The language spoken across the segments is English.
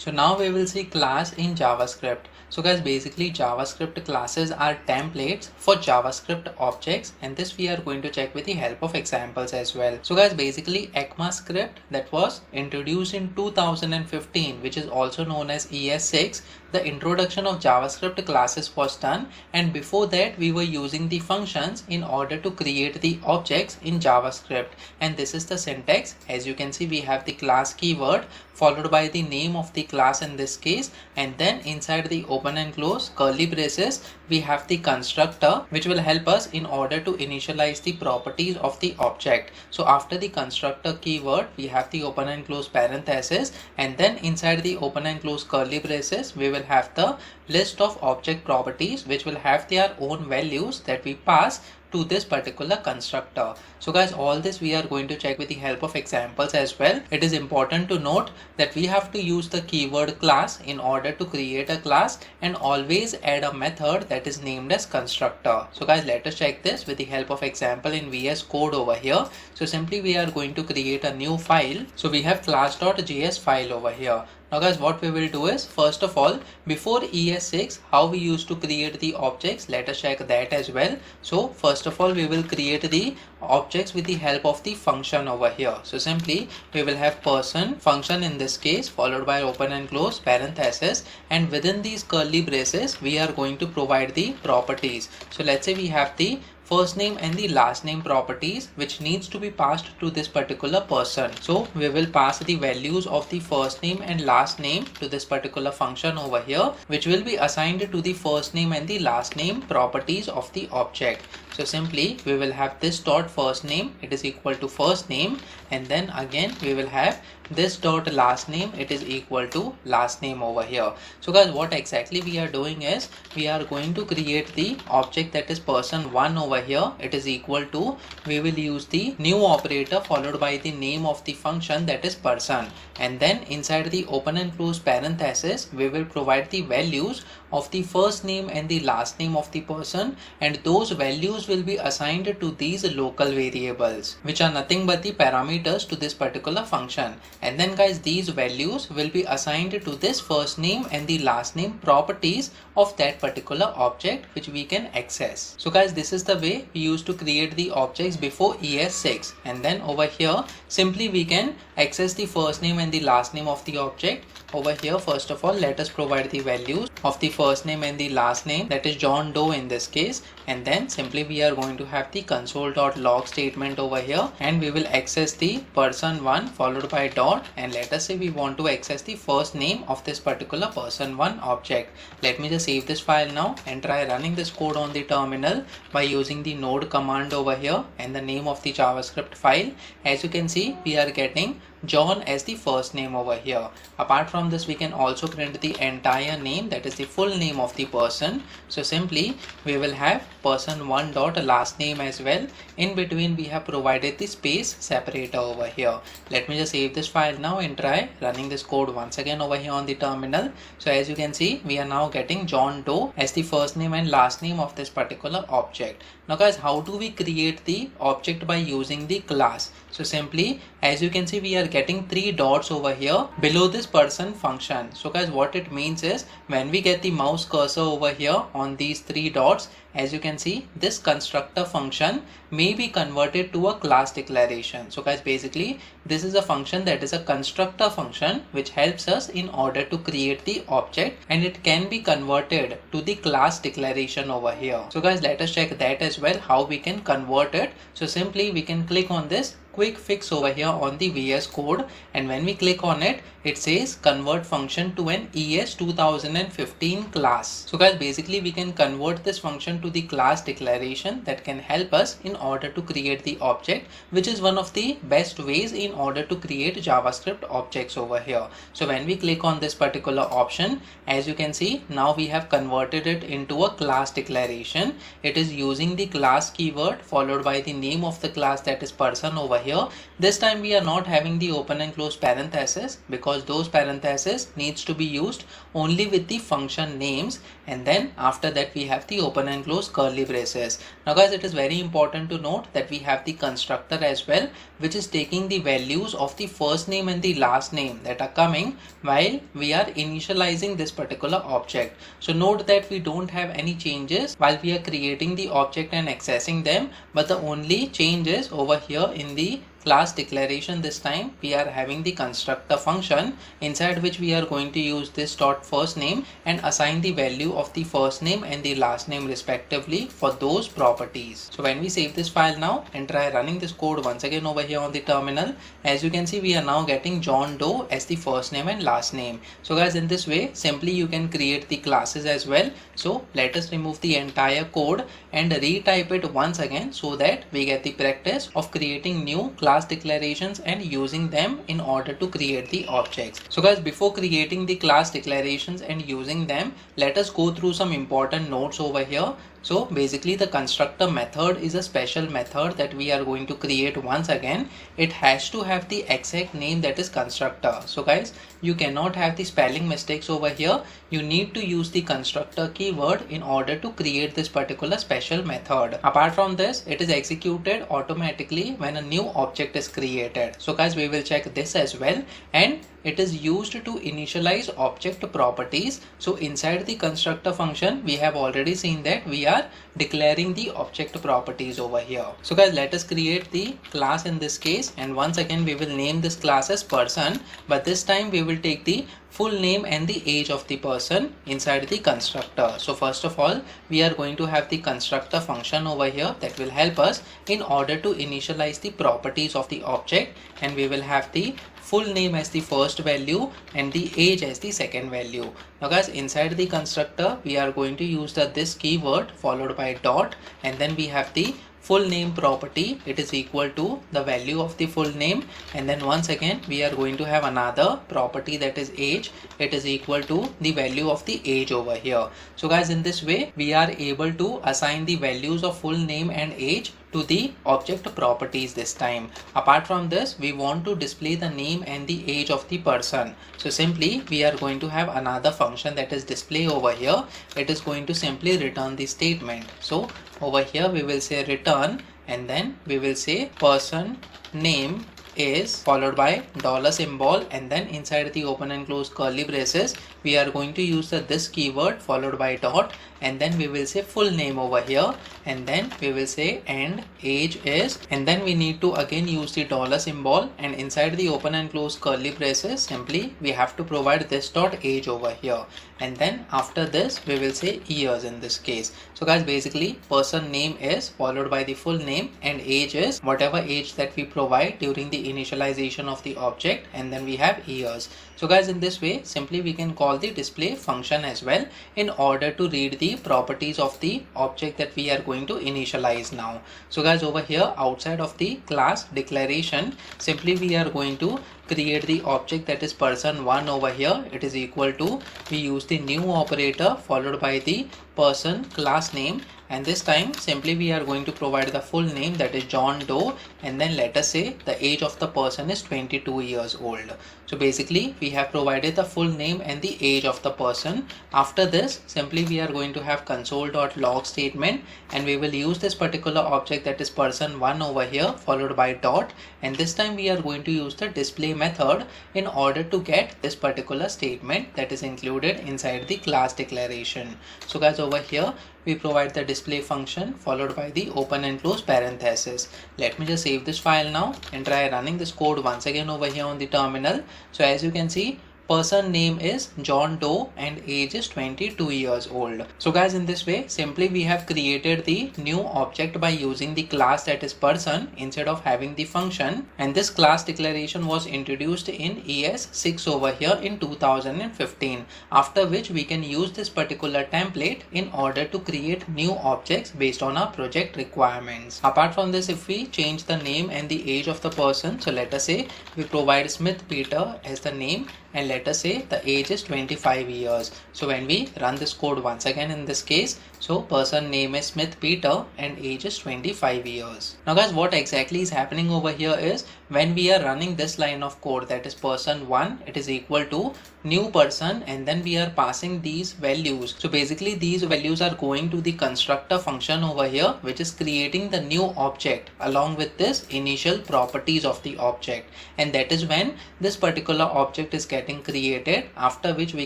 So now we will see class in JavaScript. So guys, basically JavaScript classes are templates for JavaScript objects, and this we are going to check with the help of examples as well. So guys, basically ECMAScript, that was introduced in 2015, which is also known as ES6. The introduction of JavaScript classes was done, and before that we were using the functions in order to create the objects in JavaScript. And this is the syntax. As you can see, we have the class keyword followed by the name of the class in this case, and then inside the open and close curly braces we have the constructor, which will help us in order to initialize the properties of the object. So after the constructor keyword we have the open and close parenthesis, and then inside the open and close curly braces we will have the list of object properties, which will have their own values that we pass to this particular constructor. So guys, all this we are going to check with the help of examples as well. It is important to note that we have to use the keyword class in order to create a class, and always add a method that is named as constructor. So guys, let us check this with the help of example in VS Code over here. So simply we are going to create a new file. So we have class.js file over here. Now guys, what we will do is, first of all, before ES6, how we used to create the objects, let us check that as well. So first of all, we will create the objects with the help of the function over here. So simply we will have person function in this case, followed by open and close parenthesis, and within these curly braces we are going to provide the properties. So let's say we have the first name and the last name properties, which needs to be passed to this particular person. So we will pass the values of the first name and last name to this particular function over here, which will be assigned to the first name and the last name properties of the object. So simply we will have this dot first name, it is equal to first name, and then again we will have this dot last name, it is equal to last name over here. So guys, what exactly we are doing is, we are going to create the object that is person 1 over here. It is equal to, we will use the new operator followed by the name of the function that is person, and then inside the open and close parenthesis we will provide the values of the first name and the last name of the person, and those values will be assigned to these local variables, which are nothing but the parameters to this particular function. And then guys, these values will be assigned to this first name and the last name properties of that particular object, which we can access. So guys, this is the way we used to create the objects before ES6, and then over here simply we can access the first name and the last name of the object. Over here, first of all, let us provide the values of the first name and the last name, that is John Doe in this case, and then simply we are going to have the console.log statement over here, and we will access the person 1 followed by dot, and let us say we want to access the first name of this particular person 1 object. Let me just save this file now and try running this code on the terminal by using the node command over here and the name of the JavaScript file. As you can see, we are getting John as the first name over here. Apart from this, we can also print the entire name, that is the full name of the person. So simply we will have person 1 dot last name as well. In between we have provided the space separator over here. Let me just save this file now and try running this code once again over here on the terminal. So as you can see, we are now getting John Doe as the first name and last name of this particular object. Now guys, how do we create the object by using the class? So simply, as you can see, we are getting 3 dots over here below this person function. So guys, what it means is, when we get the mouse cursor over here on these 3 dots, as you can see, this constructor function may be converted to a class declaration. So guys, basically this is a function that is a constructor function, which helps us in order to create the object, and it can be converted to the class declaration over here. So guys, let us check that as well, how we can convert it. So simply we can click on this quick fix over here on the VS Code, and when we click on it, it says convert function to an ES 2015 class. So guys, basically we can convert this function to the class declaration that can help us in order to create the object, which is one of the best ways in order to create JavaScript objects over here. So when we click on this particular option, as you can see, now we have converted it into a class declaration. It is using the class keyword followed by the name of the class that is person over here. This time we are not having the open and close parenthesis, because because those parentheses needs to be used only with the function names, and then after that we have the open and close curly braces. Now guys, it is very important to note that we have the constructor as well, which is taking the values of the first name and the last name that are coming while we are initializing this particular object. So note that we don't have any changes while we are creating the object and accessing them, but the only change is over here in the class declaration. This time we are having the constructor function, inside which we are going to use this dot first name and assign the value of the first name and the last name respectively for those properties. So when we save this file now and try running this code once again over here on the terminal, as you can see we are now getting John Doe as the first name and last name. So guys, in this way simply you can create the classes as well. So let us remove the entire code and retype it once again so that we get the practice of creating new class declarations and using them in order to create the objects. So guys, before creating the class declarations and using them, let us go through some important notes over here. So basically the constructor method is a special method that we are going to create once again. It has to have the exact name that is constructor. So guys, you cannot have the spelling mistakes over here. You need to use the constructor keyword in order to create this particular special method. Apart from this, it is executed automatically when a new object is created. So guys, we will check this as well, and it is used to initialize object properties. So inside the constructor function, we have already seen that we are declaring the object properties over here. So guys, let us create the class in this case, and once again we will name this class as person, but this time we will take the full name and the age of the person inside the constructor. So first of all, we are going to have the constructor function over here that will help us in order to initialize the properties of the object, and we will have the full name as the first value and the age as the second value. Now guys, inside the constructor we are going to use the this keyword followed by dot, and then we have the full name property. It is equal to the value of the full name, and then once again we are going to have another property that is age. It is equal to the value of the age over here. So guys, in this way we are able to assign the values of full name and age to the object properties this time. Apart from this, we want to display the name and the age of the person. So simply we are going to have another function that is display over here. It is going to simply return the statement. So over here we will say return, and then we will say person name is followed by dollar symbol, and then inside the open and close curly braces we are going to use the this keyword followed by dot, and then we will say full name over here, and then we will say and age is, and then we need to again use the dollar symbol, and inside the open and close curly braces simply we have to provide this dot age over here, and then after this we will say years in this case. So guys, basically person name is followed by the full name and age is whatever age that we provide during the initialization of the object, and then we have years. So guys, in this way simply we can call the display function as well in order to read the properties of the object that we are going to initialize now. So guys, over here outside of the class declaration, simply we are going to create the object that is person1 over here. It is equal to, we use the new operator followed by the person class name, and this time simply we are going to provide the full name that is John Doe, and then let us say the age of the person is 22 years old. So basically we have provided the full name and the age of the person. After this simply we are going to have console.log statement, and we will use this particular object that is person1 over here followed by dot, and this time we are going to use the display method in order to get this particular statement that is included inside the class declaration. So guys, over here we provide the display function followed by the open and close parentheses. Let me just save this file now and try running this code once again over here on the terminal. So as you can see, person name is John Doe and age is 22 years old. So guys, in this way simply we have created the new object by using the class that is person instead of having the function, and this class declaration was introduced in ES6 over here in 2015, after which we can use this particular template in order to create new objects based on our project requirements. Apart from this, if we change the name and the age of the person, so let us say we provide Smith Peter as the name and let us say the age is 25 years. So when we run this code once again in this case, so person name is Smith Peter and age is 25 years. Now guys, what exactly is happening over here is when we are running this line of code, that is person 1, it is equal to new person, and then we are passing these values. So basically these values are going to the constructor function over here, which is creating the new object along with this initial properties of the object, and that is when this particular object is getting created, after which we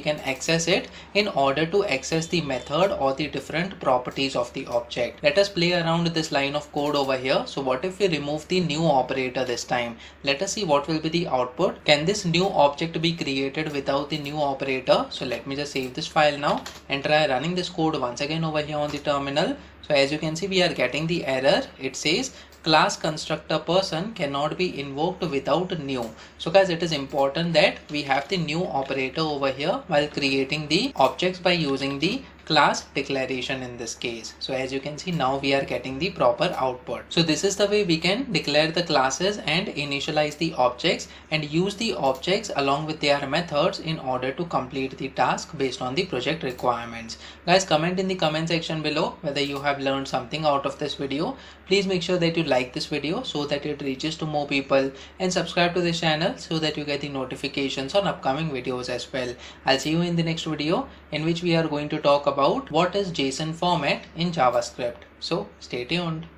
can access it in order to access the method or the different properties of the object. Let us play around this line of code over here. So what if we remove the new operator this time? Let us see what will be the output. Can this new object be created without the new operator? So let me just save this file now and try running this code once again over here on the terminal. So as you can see, we are getting the error. It says class constructor person cannot be invoked without new. So guys, it is important that we have the new operator over here while creating the objects by using the class declaration in this case. So as you can see, now we are getting the proper output. So this is the way we can declare the classes and initialize the objects and use the objects along with their methods in order to complete the task based on the project requirements. Guys, comment in the comment section below whether you have learned something out of this video. Please make sure that you like this video so that it reaches to more people, and subscribe to this channel so that you get the notifications on upcoming videos as well. I'll see you in the next video, in which we are going to talk about what is JSON format in JavaScript. So stay tuned.